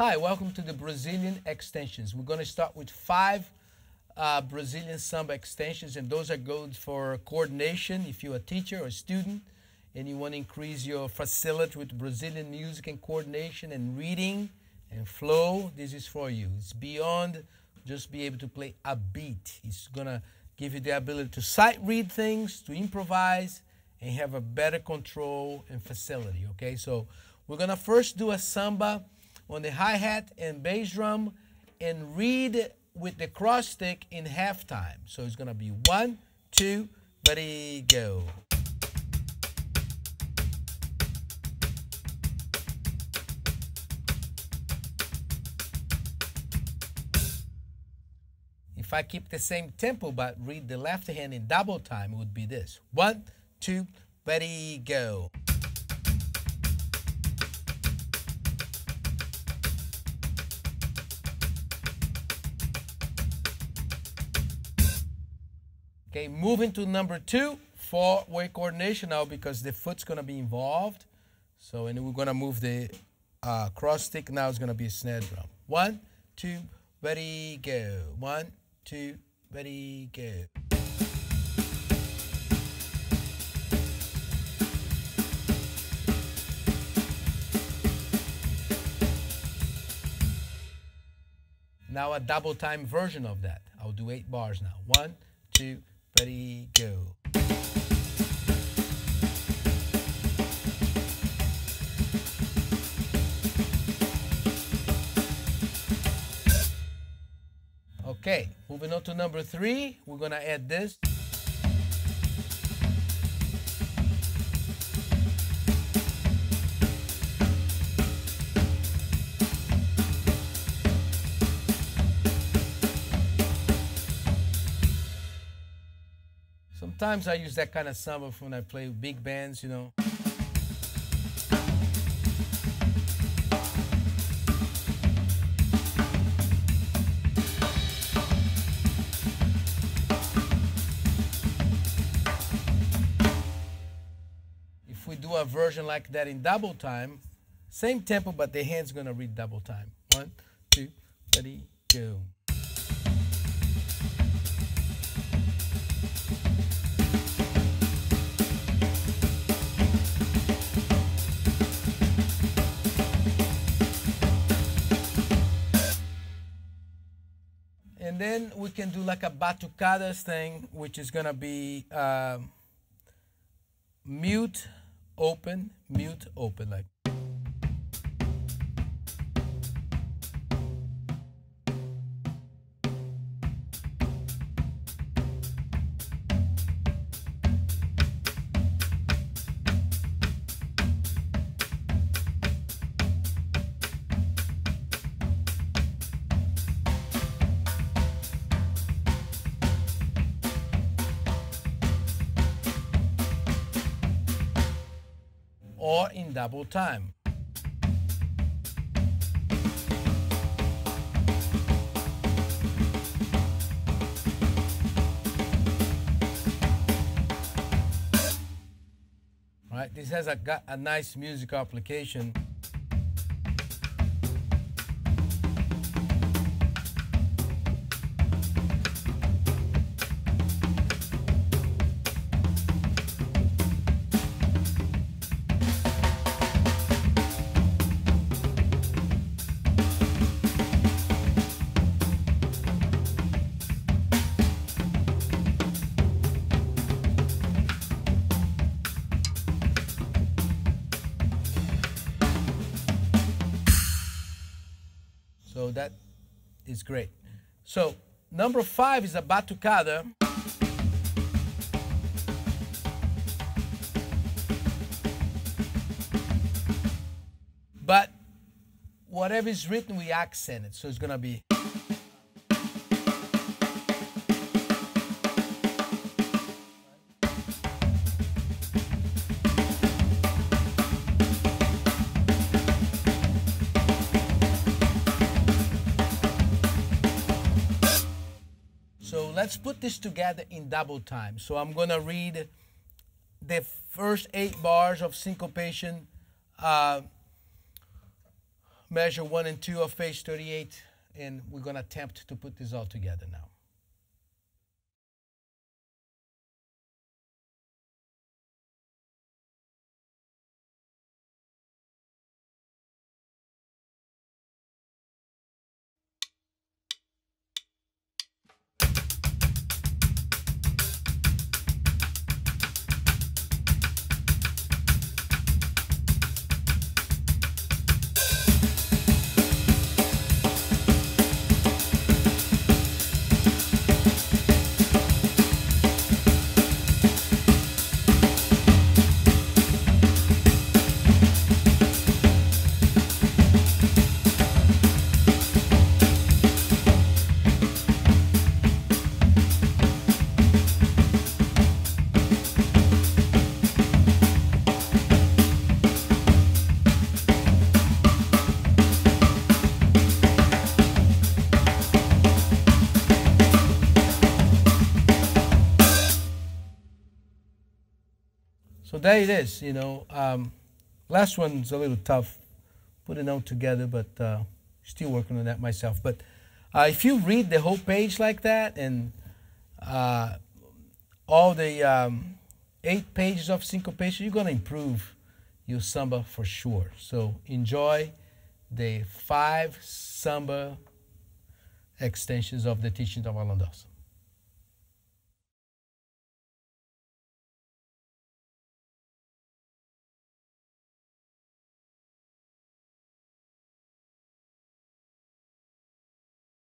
Hi, welcome to the Brazilian extensions. We're going to start with 5 Brazilian samba extensions, and those are good for coordination if you're a teacher or a student and you want to increase your facility with Brazilian music and coordination and reading and flow. This is for you. It's beyond just be able to play a beat. It's going to give you the ability to sight read things, to improvise, and have a better control and facility, okay? So we're going to first do a samba on the hi-hat and bass drum and read with the cross stick in half time. So it's going to be 1, 2, buddy, go. If I keep the same tempo but read the left hand in double time, it would be this. 1, 2, ready, go. Okay, moving to number 2, four-way coordination now because the foot's gonna be involved. So, and we're gonna move the cross stick now. It's gonna be a snare drum. 1, 2, ready, go. 1, 2, ready, go. Now a double time version of that. I'll do 8 bars now. 1, 2, ready, go. Okay, moving on to number 3, we're gonna add this. Sometimes I use that kind of samba when I play with big bands, you know. If we do a version like that in double time, same tempo, but the hand's gonna read double time. 1, 2, ready, go. And then we can do like a batucadas thing, which is gonna be mute, open, like. Or in double time. All right, this has got a nice musical application. So that is great. So number 5 is a batucada. But whatever is written, we accent it. So it's gonna be. Let's put this together in double time. So I'm gonna read the first 8 bars of syncopation measure 1 and 2 of page 38, and we're going to attempt to put this all together now. There it is, you know. Last one's a little tough, putting it all together, but still working on that myself. But if you read the whole page like that, and all the 8 pages of syncopation, you're going to improve your samba for sure. So enjoy the 5 samba extensions of the teachings of Alan Dawson.